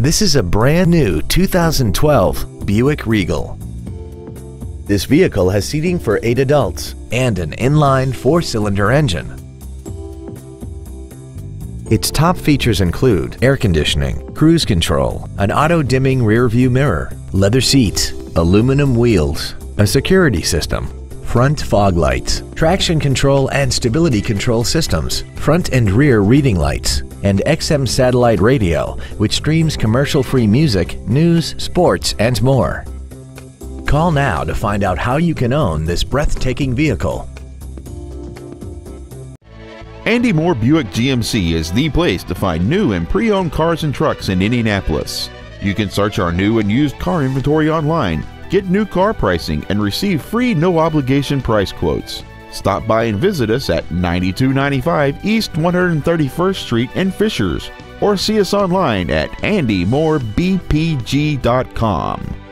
This is a brand new 2012 Buick Regal. This vehicle has seating for 8 adults and an inline 4-cylinder engine. Its top features include air conditioning, cruise control, an auto-dimming rear-view mirror, leather seats, aluminum wheels, a security system, front fog lights, traction control and stability control systems, front and rear reading lights, and XM satellite radio, which streams commercial-free music, news, sports, and more. Call now to find out how you can own this breathtaking vehicle. Andy Mohr Buick GMC is the place to find new and pre-owned cars and trucks in Indianapolis. You can search our new and used car inventory online, get new car pricing, and receive free no-obligation price quotes. Stop by and visit us at 9295 East 131st Street in Fishers, or see us online at andymohrbpg.com.